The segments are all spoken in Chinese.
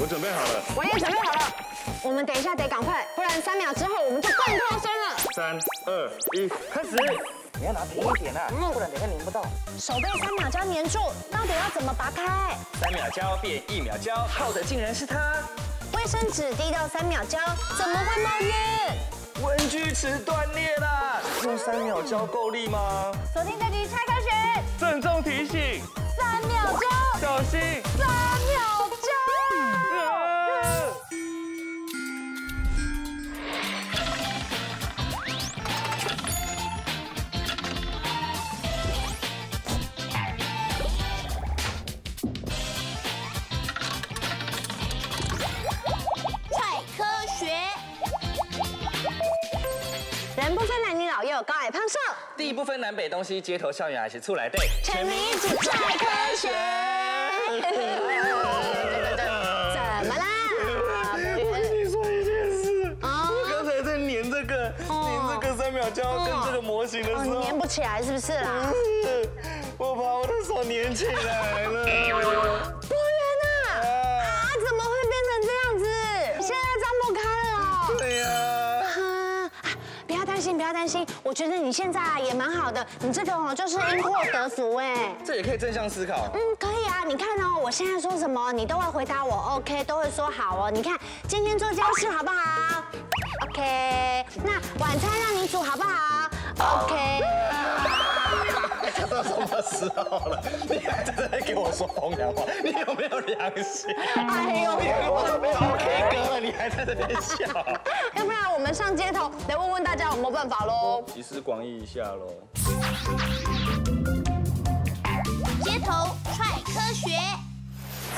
我准备好了。我也准备好了。我们等一下得赶快，不然3秒之后我们就更脱身了。3、2、1，开始。你要拿平一点啊，不然等下粘不到。手被3秒胶粘住，到底要怎么拔开？3秒胶变1秒胶，耗的竟然是它。卫生纸滴到3秒胶，怎么会冒烟？ 文具池断裂啦！用3秒胶够力吗？锁定这局拆开选。郑重提醒：3秒胶，小心！3秒胶。踹科学。 人不分男女老幼高矮胖瘦，地不分南北东西，街头校园还是出来对，全民一起踹科学。怎么啦？我跟你说一件事，我刚才在粘这个3秒胶跟这个模型的时候，粘不起来是不是啦？我把我的手粘起来了。 不要担心，我觉得你现在也蛮好的，你这个哦就是因祸得福哎。这也可以正向思考。嗯，可以啊，你看哦，我现在说什么你都会回答我 ，OK， 都会说好哦。你看今天做家事好不好 ？OK， 那晚餐让你煮好不好 ？OK。到什么时候了？你还在这给我说风凉话，你有没有良心？哎呦，我都没有 OK 哥了，你还在这边笑？要不然我们上街头来问问大家有没有办法喽？集思广益一下喽。街头踹科学，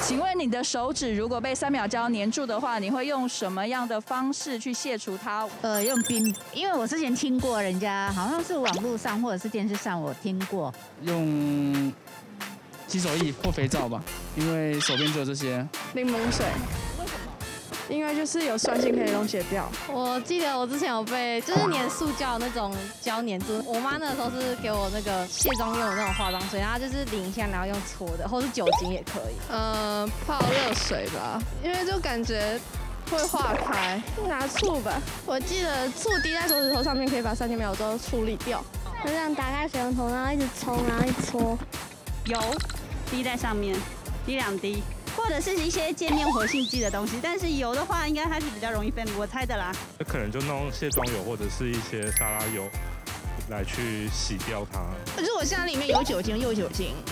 请问你的手指如果被3秒胶粘住的话，你会用什么样的方式去卸除它？用冰，因为我之前听过人家好像是网络上或者是电视上我听过用洗手液或肥皂吧，因为手边只有这些。柠檬水。 因为就是有酸性可以溶解掉。我记得我之前有被就是粘塑胶那种胶粘住，我妈那时候是给我那个卸妆用的那种化妆水，然后就是淋一下，然后用搓的，或是酒精也可以。泡热水吧，因为就感觉会化开。拿醋吧，我记得醋滴在手指头上面可以把3秒之后处理掉。就这样打开水龙头，然后一直冲，然后一直搓。油滴在上面，滴2滴。 或者是一些界面活性剂的东西，但是油的话，应该它是比较容易分离，我猜的啦。那可能就弄卸妆油或者是一些沙拉油来去洗掉它。如果沙拉里面有酒精，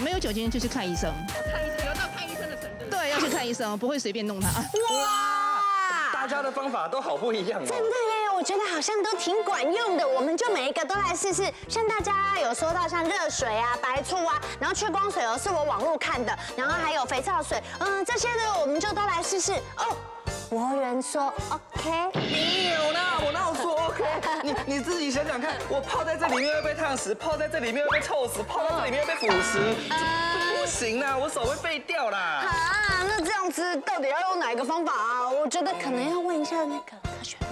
没有酒精就去看医生。看医生，要到看医生的程度。对，要去看医生，不会随便弄它。哇！大家的方法都好不一样哦。真的耶。 我觉得好像都挺管用的，我们就每一个都来试试。像大家有说到像热水啊、白醋啊，然后去光水哦，是我网络看的，然后还有肥皂水，这些呢我们就都来试试哦。博人说 OK， 没有啦，我哪有说 OK？ 你自己想想看，我泡在这里面会被烫死，泡在这里面会被臭死，泡在这里面会被腐蚀，不行啦，我手会废掉啦。啊，那这样子到底要用哪一个方法啊？我觉得可能要问一下那个科学妹。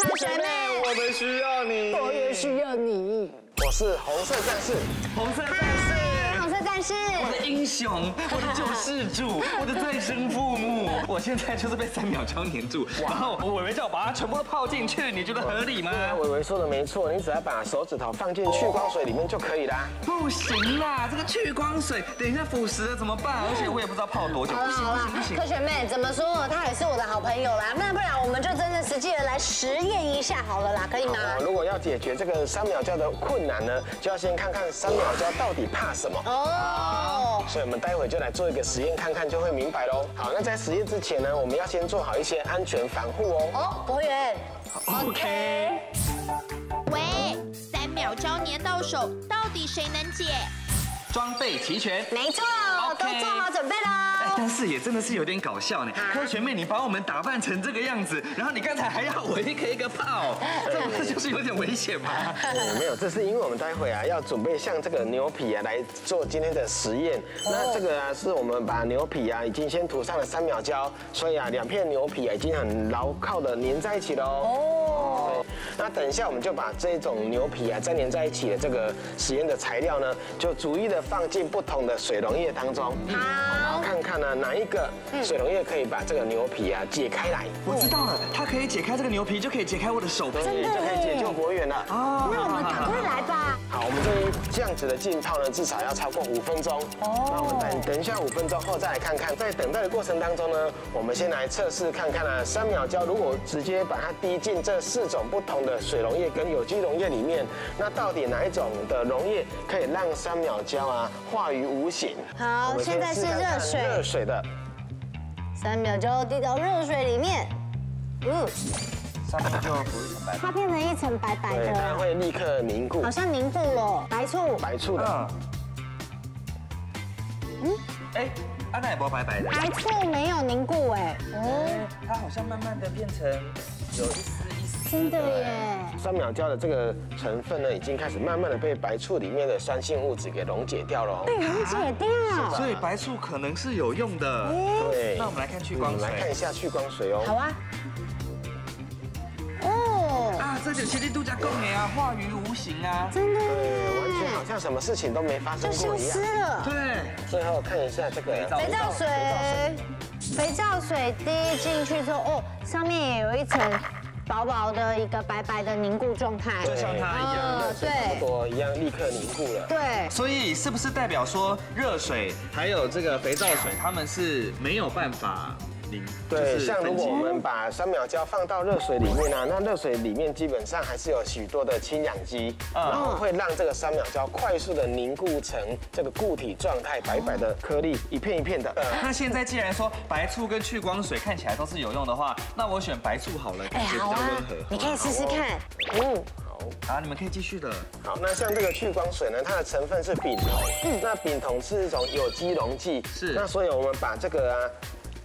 科学妹，我们需要你，我也需要你。我是红色战士，我的英雄，我的救世主，我的再生父母。我现在就是被3秒胶粘住，然后我伟伟叫我把它全部都泡进去，你觉得合理吗？伟伟说的没错，你只要把手指头放进去光水里面就可以啦。不行啦，这个去光水等一下腐蚀了怎么办？而且我也不知道泡多久。不行。科学妹怎么说？她也是我的好朋友啦，那不然我们就真的实际的来实验一下好了啦，可以吗？如果要解决这个3秒胶的困难呢，就要先看看3秒胶到底怕什么。 哦，所以我们待会就来做一个实验，看看就会明白喽。好，那在实验之前呢，我们要先做好一些安全防护哦。哦，博远 ，OK。喂，3秒胶粘到手，到底谁能解？装备齐全，没错，都做好准备啦。但是也真的是有点搞笑呢，科学妹，你把我们打扮成这个样子，然后你刚才还要我一个泡，这不是就是有点危险吗？没有，这是因为我们待会啊要准备像这个牛皮啊来做今天的实验。那这个啊是我们把牛皮啊已经先涂上了3秒胶，所以啊2片牛皮啊已经很牢靠的粘在一起喽。哦，那等一下我们就把这种牛皮啊粘在一起的这个实验的材料呢，就逐一的 放进不同的水溶液当中。好，看看呢、啊，哪一个水溶液可以把这个牛皮啊解开来？我知道了，它可以解开这个牛皮，就可以解开我的手背，真的就可以解救国远了。哦，那我们赶快来吧。好，我们这样子的浸泡呢，至少要超过5分钟。哦，那我们等一下5分钟后再来看看。在等待的过程当中呢，我们先来测试看看啊，三秒胶如果直接把它滴进这4种不同的水溶液跟有机溶液里面，那到底哪一种的溶液可以让三秒胶啊化于无形？好，现在是热水的。三秒胶滴到热水里面，上面就它变成一层白白的，它会立刻凝固，好像凝固了，白醋的。哎，阿奶伯白白的，白醋没有凝固哎，它好像慢慢的变成有一丝一丝，真的耶。三秒胶的这个成分呢，已经开始慢慢的被白醋里面的酸性物质给溶解掉了，被溶解掉，所以白醋可能是有用的。对，那我们来看去光水，来看一下去光水哦。好啊。 这就天地度假共美啊，化于无形啊，真的，对，完全好像什么事情都没发生过一样，就消失了。对，最后看一下这个肥皂水滴进去之后，哦，上面也有一层薄薄的一个白白的凝固状态，就像它一样，对，差不多一样立刻凝固了。对，所以是不是代表说热水还有这个肥皂水，它们是没有办法？ 对，像如果我们把三秒胶放到热水里面啊，那热水里面基本上还是有许多的氢氧基，然后会让这个三秒胶快速的凝固成这个固体状态，白白的颗粒，一片一片的。那现在既然说白醋跟去光水看起来都是有用的话，那我选白醋好了，感觉比较温和。你可以试试看，好，你们可以继续的。好，那像这个去光水呢，它的成分是丙酮，那丙酮是一种有机溶剂，是。那所以我们把这个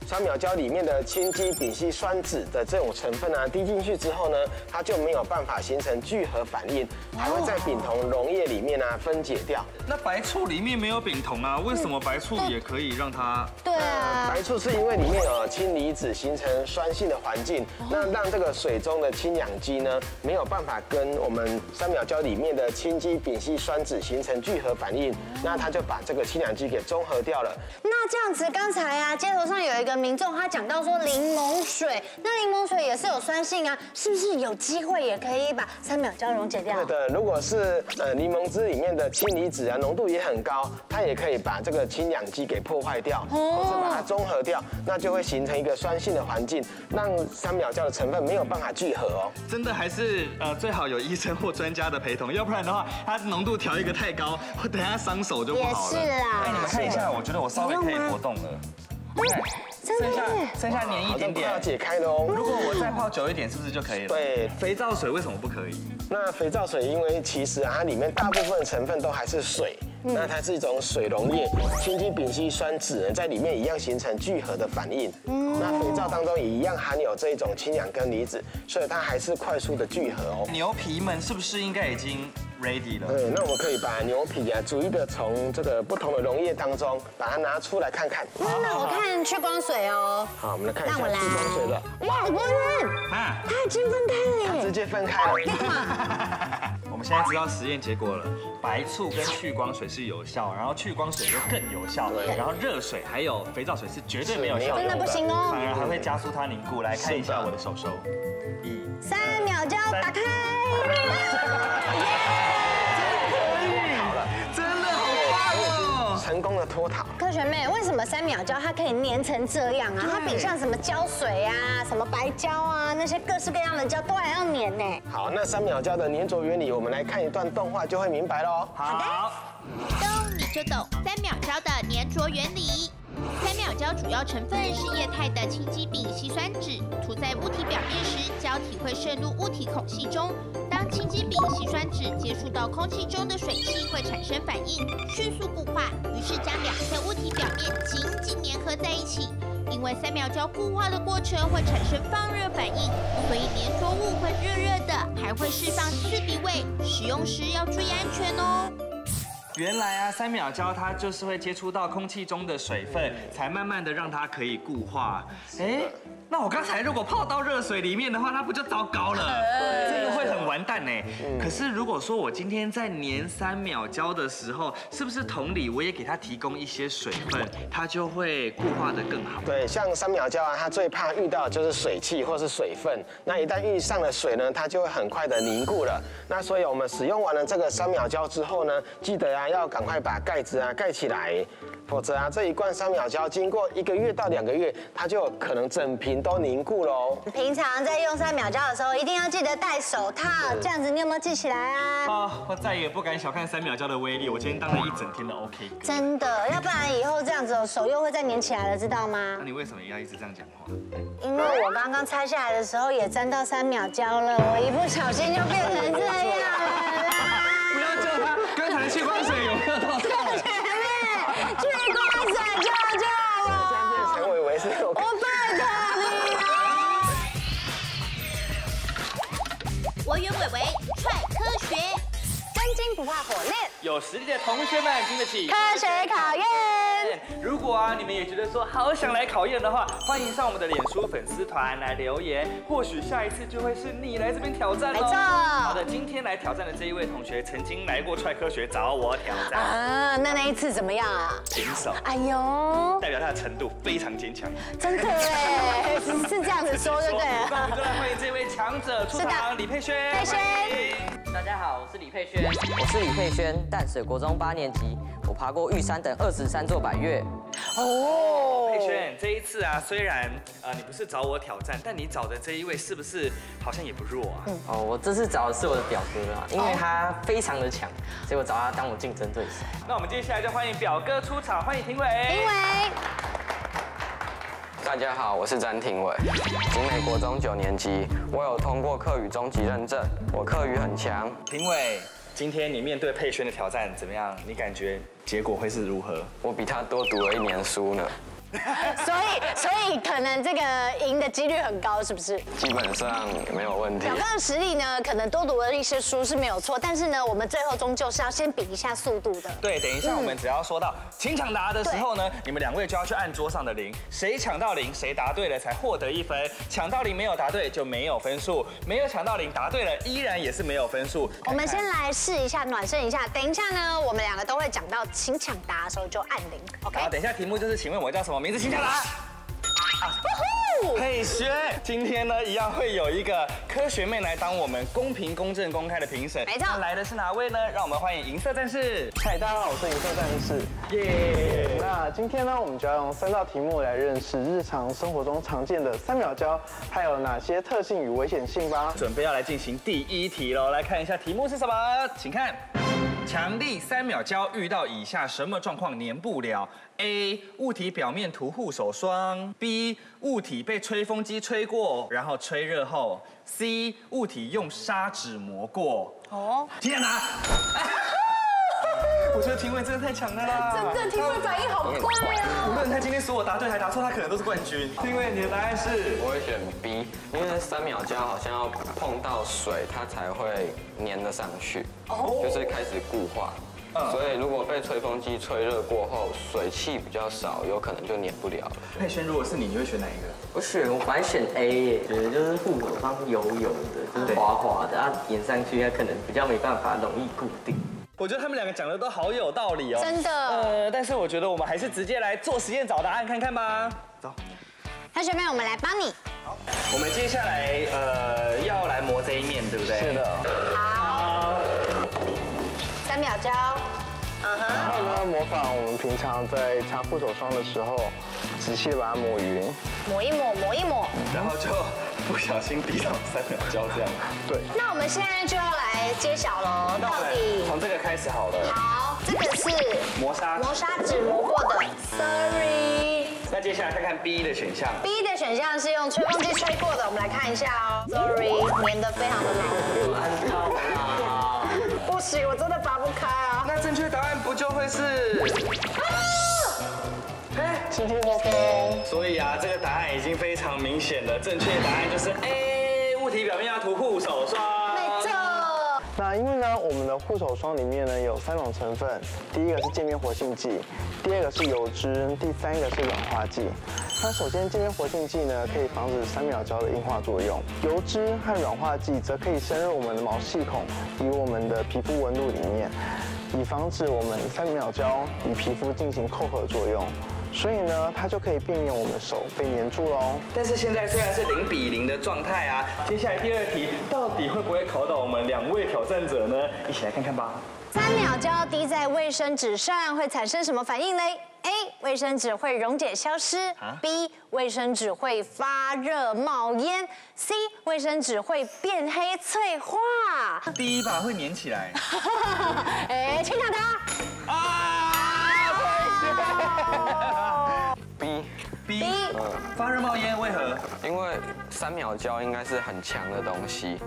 三秒胶里面的氢基丙烯酸酯的这种成分啊，滴进去之后呢，它就没有办法形成聚合反应，还会在丙酮溶液里面啊分解掉。那白醋里面没有丙酮啊，为什么白醋也可以让它？对啊，白醋是因为里面有氢离子形成酸性的环境，那让这个水中的氢氧基呢没有办法跟我们三秒胶里面的氢基丙烯酸酯形成聚合反应，那它就把这个氢氧基给中和掉了。那这样子，刚才啊，街头上有一个 民众他讲到说柠檬水，那柠檬水也是有酸性啊，是不是有机会也可以把三秒胶溶解掉？对的，如果是柠檬汁里面的氢离子啊，浓度也很高，它也可以把这个氢氧基给破坏掉，或是把它中和掉，那就会形成一个酸性的环境，让三秒胶的成分没有办法聚合哦。真的还是最好有医生或专家的陪同，要不然的话，它浓度调一个太高，我等下伤手就不好了。也是啊。哎，你们看一下，我觉得我稍微可以活动了。 剩下黏一点点，要解开的哦。如果我再泡久一点，是不是就可以了？对，肥皂水为什么不可以？那肥皂水因为其实啊，它里面大部分成分都还是水。 那它是一种水溶液，氢基丙烯酸酯在里面一样形成聚合的反应。那肥皂当中也一样含有这一种氢氧根离子，所以它还是快速的聚合哦。牛皮们是不是应该已经 ready 了？对，那我们可以把牛皮啊逐一的从这个不同的溶液当中把它拿出来看看。那我看去光水哦。好，我们来看一下去光水了。哇，我看，它已经分开了耶！它直接分开了。我们现在知道实验结果了，白醋跟去光水 是有效，然后去光水就更有效，然后热水还有肥皂水是绝对没有效，真的不行哦，反而还会加速它凝固。来看一下我的手手，三秒胶打开，好了，真的好棒哦，成功的脱逃。科学妹，为什么三秒胶它可以粘成这样啊？它比像什么胶水啊、什么白胶啊那些各式各样的胶都还要粘呢。好，那三秒胶的粘着原理，我们来看一段动画就会明白喽。好。 懂你就懂三秒胶的粘着原理。三秒胶主要成分是液态的氢基丙烯酸酯，涂在物体表面时，胶体会渗入物体孔隙中。当氢基丙烯酸酯接触到空气中的水汽，会产生反应，迅速固化，于是将两片物体表面紧紧粘合在一起。 因为三秒胶固化的过程会产生放热反应，所以粘着物会热热的，还会释放刺鼻味。使用时要注意安全哦。原来啊，三秒胶它就是会接触到空气中的水分，才慢慢的让它可以固化。哎，那我刚才如果泡到热水里面的话，那不就糟糕了？这个会很完蛋呢。可是如果说我今天在粘三秒胶的时候，是不是同理我也给它提供一些水分，它就会固化的更好？对，像三秒胶啊，它最怕遇到就是水汽或是水分。那一旦遇上了水呢，它就会很快的凝固了。那所以我们使用完了这个三秒胶之后呢，记得啊要赶快把盖子啊盖起来，否则啊这一罐三秒胶经过1个月到2个月，它就有可能整瓶都凝固喽。平常在用三秒胶的时候，一定要记得戴手套，这样子你有没有记起来啊？哦，我再也不敢小看三秒胶的威力，我今天当了一整天的 OK。真的，要不然以后这样子手又会再粘起来了，知道吗？那你为什么要一直这样讲话？因为我刚刚拆下来的时候也沾到三秒胶了，我一不小心就变成这样了啦。不要叫他，刚才去关水有没有倒掉？去关水救救我！现在变成我以为是我拜托你了。我与伟伟踹科学，真金不怕火炼。有实力的同学们经得起科学考验。如果啊，你们也觉得说好想来考验的话，欢迎上我们的脸书粉丝团来留言，或许下一次就会是你来这边挑战喽。没错。好的，今天来挑战的这一位同学曾经来过踹科学找我挑战啊，那一次怎么样啊？平手。哎呦，代表他的程度非常坚强。真的哎，是这样子说对不对？那我们就来欢迎这位强者出场，李佩萱。佩萱。大家好，我是李佩萱。我是李佩萱，淡水国中8年级。我爬过玉山等23座百岳。哦，佩萱，这一次啊，虽然你不是找我挑战，但你找的这一位是不是好像也不弱啊？哦，我这次找的是我的表哥啊，因为他非常的强，所以我找他当我竞争对手。那我们接下来就欢迎表哥出场，欢迎廷伟。廷伟。大家好，我是詹廷伟，景美国中9年级，我有通过客语中级认证，我客语很强。廷伟，今天你面对佩萱的挑战怎么样？你感觉结果会是如何？我比他多读了1年书呢，所以可能这个赢的几率很高，是不是？基本上没有问题。表哥的实力呢，可能多读了一些书是没有错，但是呢，我们最后终究是要先比一下速度的。对，等一下我们只要说到请抢答的时候呢，你们2位就要去按桌上的铃，谁抢到铃，谁答对了才获得1分，抢到铃没有答对就没有分数，没有抢到铃答对了依然也是没有分数。我们先来试一下暖身一下，等一下呢，我们2个都会讲到请抢答的时候就按铃。OK。好，等一下题目就是请问我叫什么？名字请抢答。佩萱，今天呢一样会有一个科学妹来当我们公平、公正、公开的评审。没错，来的是哪位呢？让我们欢迎银色战士。嗨，大家好，我是银色战士。耶！那今天呢，我们就要用3道题目来认识日常生活中常见的三秒胶，它有哪些特性与危险性吧。准备要来进行第1题喽，来看一下题目是什么，请看。强力三秒胶遇到以下什么状况粘不了？ A. 物体表面涂护手霜 B. 物体被吹风机吹过，然后吹热后 C. 物体用砂纸磨过。哦，天哪！我觉得廷伟真的太强了啦！真的，廷伟反应好快啊！无论他今天所有答对还答错，他可能都是冠军。廷伟，你的答案是？我会选 B， 因为三秒胶好像要碰到水，它才会粘得上去，就是开始固化。所以如果被吹风机吹热过后，水汽比较少，有可能就粘不了了。佩萱，如果是你，你会选哪一个？我反正选 A， 觉得就是护手霜油的，就是滑滑的，啊，粘上去它可能比较没办法容易固定。我觉得他们2个讲的都好有道理哦，真的。但是我觉得我们还是直接来做实验找答案看看吧。走，同学们，我们来帮你。好，我们接下来要来磨这一面，对不对？是的。好。三秒胶。然后呢，模仿我们平常在擦护手霜的时候，仔细把它抹匀。抹一抹，抹一抹。然后就不小心滴到三秒胶这样。对。那我们现在就要来揭晓喽，到底从这个开始好了。好，这个是磨砂纸磨过的 ，sorry。那接下来看看 B 的选项。B 的选项是用吹风机吹过的，我们来看一下哦 ，sorry， 粘得非常的牢。不行，我真的拔不开啊。那正确答案不就会是？今天 OK， 所以啊，这个答案已经非常明显了。正确答案就是 A， 物体表面要涂护手霜。没错。那因为呢，我们的护手霜里面呢有3种成分，第一个是界面活性剂，第二个是油脂，第三个是软化剂。那首先界面活性剂呢可以防止3秒胶的硬化作用，油脂和软化剂则可以深入我们的毛细孔与我们的皮肤纹路里面，以防止我们3秒胶与皮肤进行扣合作用。 所以呢，它就可以避免我们手被粘住喽。但是现在虽然是0比0的状态啊，接下来第二题到底会不会考倒我们2位挑战者呢？一起来看看吧。3秒胶滴在卫生纸上会产生什么反应嘞 ？A. 卫生纸会溶解消失。B. 卫生纸会发热冒烟。C. 卫生纸会变黑脆化。第一把会粘起来。哎，请抢答。B 发热冒烟为何？因为3秒胶应该是很强的东西，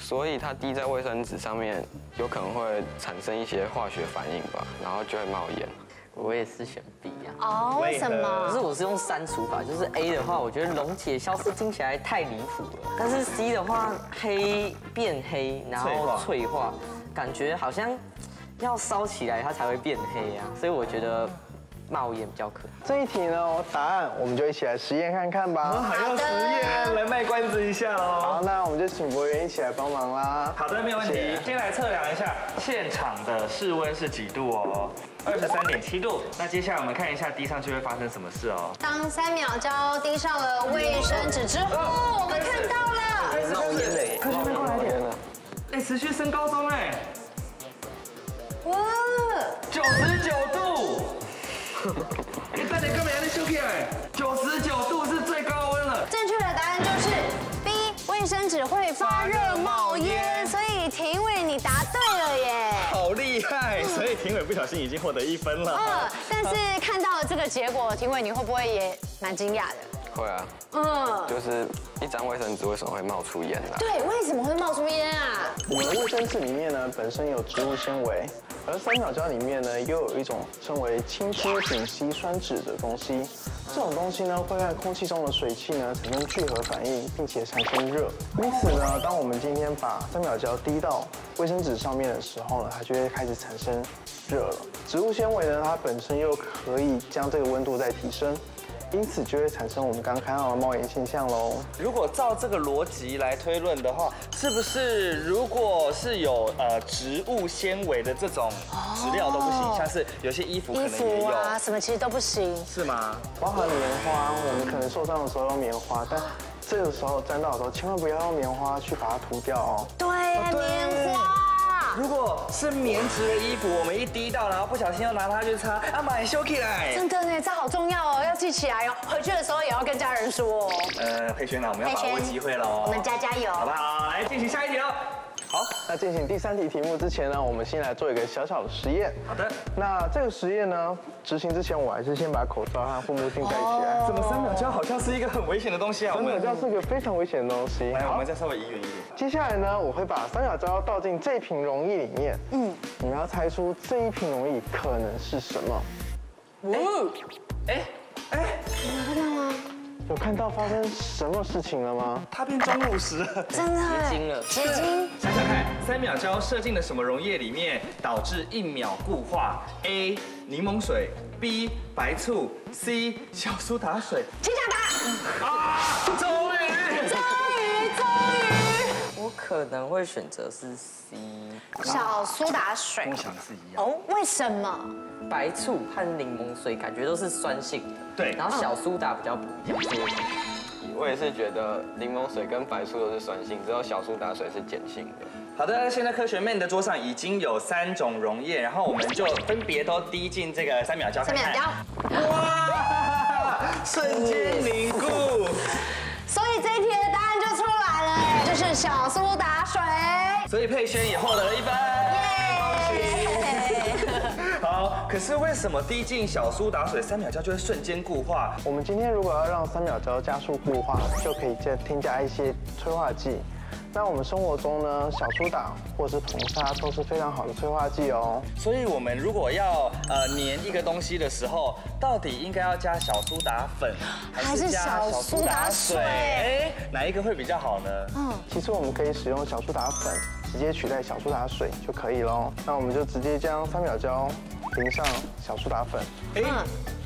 所以它滴在卫生纸上面，有可能会产生一些化学反应吧，然后就会冒烟。我也是选 B 呀。哦，为什么？可是我是用删除法，就是 A 的话，我觉得溶解消失听起来太离谱了，但是 C 的话，黑变黑，然后脆化，感觉好像要烧起来它才会变黑啊，所以我觉得。 冒烟比较可。这一题呢，答案我们就一起来实验看看吧。还要实验，来卖关子一下哦。好，那我们就请博元一起来帮忙啦。好的，没有问题。先来测量一下现场的室温是几度哦，23.7度。那接下来我们看一下滴上去会发生什么事哦。当3秒胶滴上了卫生纸之后，我们看到了冒烟嘞，快点过来点了。哎，持续升高中哎。哇，99度。 你大点，干嘛要休息啊？99度是最高温了。正确的答案就是 B， 卫生纸会发热冒烟，所以庭伟你答对了耶！好厉害，所以庭伟不小心已经获得1分了。但是看到了这个结果，庭伟你会不会也蛮惊讶的？ 会啊，就是一张卫生纸为什么会冒出烟来？对，为什么会冒出烟啊？我们的卫生纸里面呢，本身有植物纤维，而3秒胶里面呢，又有一种称为氢基丙烯酸酯的东西。这种东西呢，会和空气中的水汽呢产生聚合反应，并且产生热。因此呢，当我们今天把3秒胶滴到卫生纸上面的时候呢，它就会开始产生热了。植物纤维呢，它本身又可以将这个温度再提升。 因此就会产生我们刚刚看到的冒烟现象喽。如果照这个逻辑来推论的话，是不是如果是有植物纤维的这种质料都不行，像是有些衣服可能也有，衣服啊什么其实都不行，是吗？包含棉花，我们可能受伤的时候用棉花，但这个时候沾到的时候千万不要用棉花去把它涂掉哦。对，棉花。 如果是棉质的衣服，我们一滴到，然后不小心要拿它去擦，啊妈，收起来！真的呢，这好重要哦，要记起来哦，回去的时候也要跟家人说哦。佩萱啊，我们要把握机会喽，我们加油，好不好？来进行下一题喽。好，那进行第3题题目之前呢，我们先来做一个小小的实验。好的。那这个实验呢，执行之前我还是先把口罩和护目镜戴起来。怎么3秒胶好像是一个很危险的东西啊？3秒胶是一个非常危险的东西。来，我们再稍微移远一点。 接下来呢，我会把3秒胶倒进这瓶溶液里面。你们要猜出这一瓶溶液可能是什么？你有看到吗？有看到发生什么事情了吗？它变钟乳石了，真的结晶了，结晶。想想看，3秒胶射进了什么溶液里面，导致1秒固化 ？A. 柠檬水 ，B. 白醋 ，C. 小苏打水。请抢答。终于。 我可能会选择是 C， 小苏打水。我想是一样。哦，为什么？白醋和柠檬水感觉都是酸性的，对。然后小苏打比较不一样。我也是觉得柠檬水跟白醋都是酸性，只有小苏打水是碱性的。好的，现在科学妹的桌上已经有3种溶液，然后我们就分别都滴进这个3秒胶。3秒胶。哇！瞬间凝固。所以这一题。 就是小苏打水，所以佩萱也获得了1分。耶！好，可是为什么滴进小苏打水3秒胶就会瞬间固化？我们今天如果要让3秒胶加速固化，就可以再添加一些催化剂。那我们生活中呢，小苏打或是硼砂都是非常好的催化剂哦。所以我们如果要粘一个东西的时候，到底应该要加小苏打粉，还是加小苏打水？ 哪一个会比较好呢？其实我们可以使用小苏打粉直接取代小苏打水就可以喽。那我们就直接将三秒胶淋上小苏打粉。哎，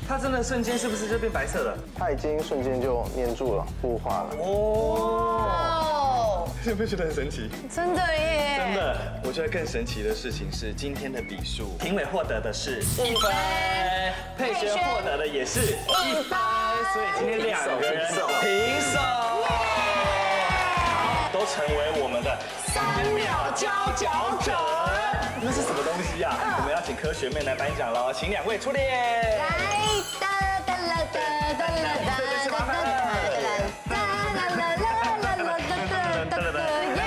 它真的瞬间是不是就变白色了？它已经瞬间就粘住了，雾化了。哦，有没有觉得很神奇？真的耶！真的，我觉得更神奇的事情是今天的比数，评委获得的是1分，佩萱获得的也是1分，所以今天2个人平手。 都成为我们的3秒佼佼者，那是什么东西呀？我们要请科学妹来颁奖喽，请2位出列。来，哒哒啦哒哒啦哒哒哒哒哒哒哒，耶！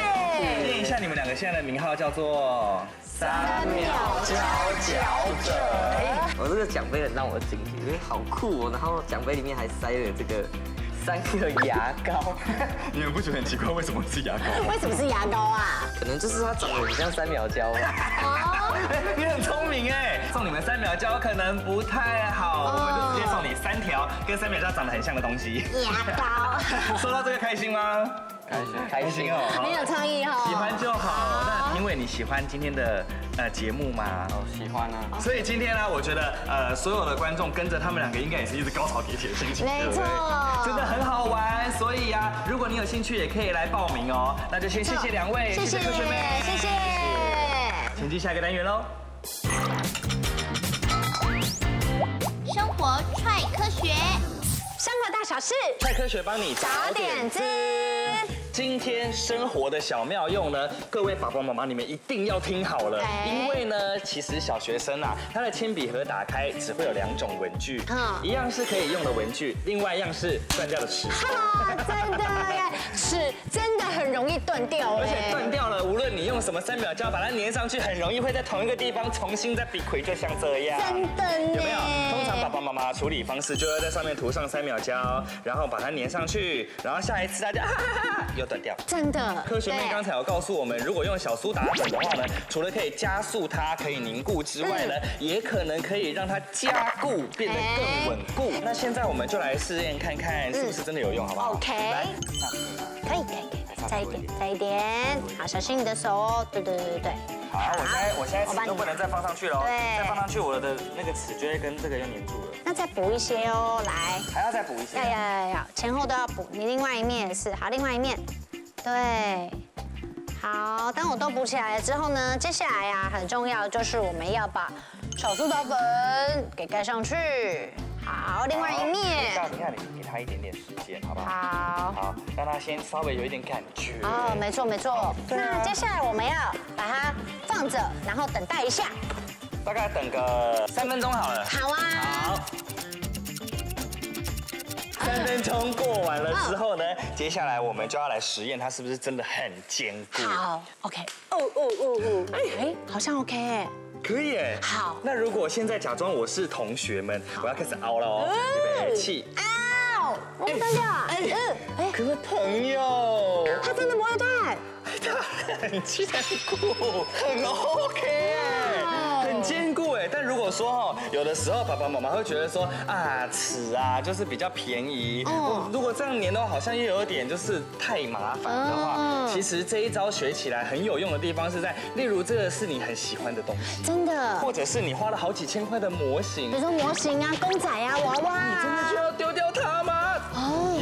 念一下你们2个现在的名号，叫做3秒佼佼者。我这个奖杯很让我惊喜，因为好酷哦，然后奖杯里面还塞了这个。 3个牙膏，你们不觉得很奇怪？为什么是牙膏？为什么是牙膏啊？可能就是它长得很像3秒胶。哦，你很聪明哎！送你们3秒胶可能不太好，我们就直接送你3条跟3秒胶长得很像的东西。牙膏。收到这个开心吗？开心哦，很有创意哦。喜欢就好。那评委你喜欢今天的节目吗？哦，喜欢啊。所以今天呢，我觉得所有的观众跟着他们2个应该也是一直高潮迭起的心情，没错。 真的很好玩，所以啊，如果你有兴趣也可以来报名哦。那就先谢谢2位，谢谢科学妹，谢谢。请进下一个单元喽。生活踹科学，生活大小事，踹科学帮你找点子。今天生活的小妙用呢，各位爸爸妈妈你们一定要听好了，因为呢，其实小学生啊，他的铅笔盒打开只会有2种文具，一样是可以用的文具，另外一样是断掉的尺。真的耶，尺真的很容易断掉，而且断掉了，无论你用什么3秒胶把它粘上去，很容易会在同一个地方重新再比回，就像这样。真的耶，有没有？通常爸爸妈妈处理方式就要在上面涂上3秒胶，然后把它粘上去，然后下一次大家。 又断掉，真的。科学妹刚才有告诉我们，如果用小苏打粉的话呢，除了可以加速它可以凝固之外呢，也可能可以让它加固变得更稳固。那现在我们就来试验看看是不是真的有用，好不好 ？OK， 来，可以，再一点，好，小心你的手哦。对。好，我现在都不能再放上去了，再放上去我的那个尺就会跟这个又粘住了。 那再补一些哦，来，还要再补一些，要，前后都要补，你另外一面也是，好，另外一面，对，好，当我都补起来了之后呢，接下来啊，很重要就是我们要把小苏打粉给盖上去，好，另外一面，你给它一点点时间，好不好？好，让它先稍微有一点感觉。哦，没错，那接下来我们要把它放着，然后等待一下。 大概等个3分钟好了。好啊。好。3分钟过完了之后呢，接下来我们就要来实验它是不是真的很坚固。好 ，OK。哦。哎，好像 OK 哎。可以哎。好。那如果现在假装我是同学们，我要开始凹了哦。预备起。凹。我断掉。哎。可是朋友。他真的不会断。他很坚固，很 OK 哎。 很坚固哎，但如果说哦，有的时候爸爸妈妈会觉得说啊，尺啊就是比较便宜。如果这样粘的话，好像又有点就是太麻烦的话，其实这一招学起来很有用的地方是在，例如这个是你很喜欢的东西，真的，或者是你花了好几千块的模型，比如说模型啊、公仔啊、娃娃啊，你真的就要丢掉它吗？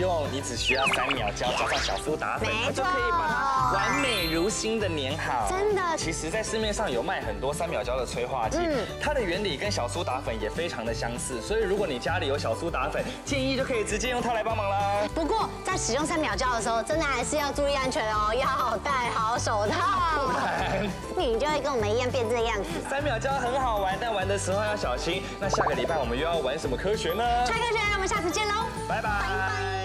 用你只需要3秒胶加上小苏打粉，它就可以把它完美如新的粘好。真的，其实，在市面上有卖很多3秒胶的催化剂，它的原理跟小苏打粉也非常的相似。所以，如果你家里有小苏打粉，建议就可以直接用它来帮忙啦。不过，在使用3秒胶的时候，真的还是要注意安全哦，要戴好手套，不然你就会跟我们一样变这个样子。3秒胶很好玩，但玩的时候要小心。那下个礼拜我们又要玩什么科学呢？踹科学，我们下次见喽，拜拜。